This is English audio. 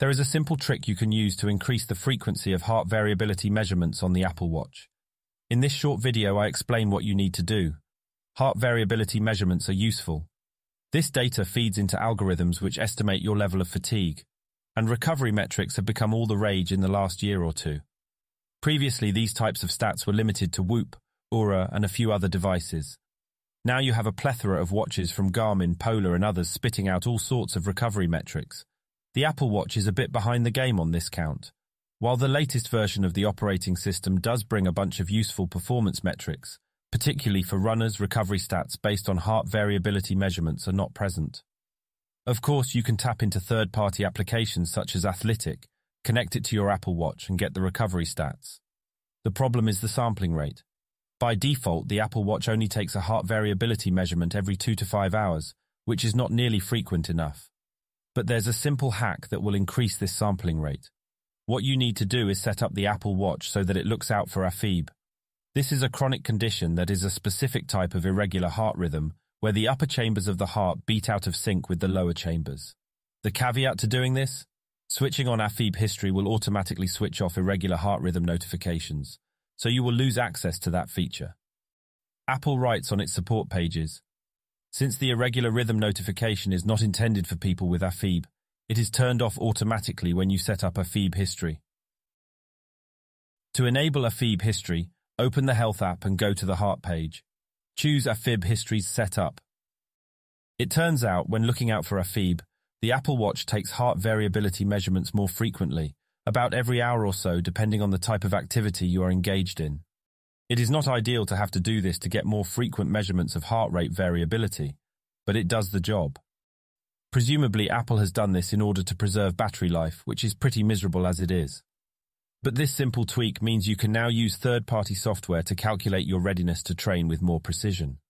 There is a simple trick you can use to increase the frequency of heart variability measurements on the Apple Watch. In this short video, I explain what you need to do. Heart variability measurements are useful. This data feeds into algorithms which estimate your level of fatigue, and recovery metrics have become all the rage in the last year or two. Previously, these types of stats were limited to Whoop, Oura, and a few other devices. Now you have a plethora of watches from Garmin, Polar, and others spitting out all sorts of recovery metrics. The Apple Watch is a bit behind the game on this count. While the latest version of the operating system does bring a bunch of useful performance metrics, particularly for runners, recovery stats based on heart variability measurements are not present. Of course, you can tap into third-party applications such as Athletic, connect it to your Apple Watch and get the recovery stats. The problem is the sampling rate. By default, the Apple Watch only takes a heart variability measurement every 2 to 5 hours, which is not nearly frequent enough. But there's a simple hack that will increase this sampling rate. What you need to do is set up the Apple Watch so that it looks out for Afib. This is a chronic condition that is a specific type of irregular heart rhythm where the upper chambers of the heart beat out of sync with the lower chambers. The caveat to doing this? Switching on Afib history will automatically switch off irregular heart rhythm notifications, so you will lose access to that feature. Apple writes on its support pages, "Since the irregular rhythm notification is not intended for people with Afib, it is turned off automatically when you set up Afib history." To enable Afib history, open the Health app and go to the Heart page. Choose Afib History's Setup. It turns out, when looking out for Afib, the Apple Watch takes heart variability measurements more frequently, about every hour or so, depending on the type of activity you are engaged in. It is not ideal to have to do this to get more frequent measurements of heart rate variability, but it does the job. Presumably, Apple has done this in order to preserve battery life, which is pretty miserable as it is. But this simple tweak means you can now use third-party software to calculate your readiness to train with more precision.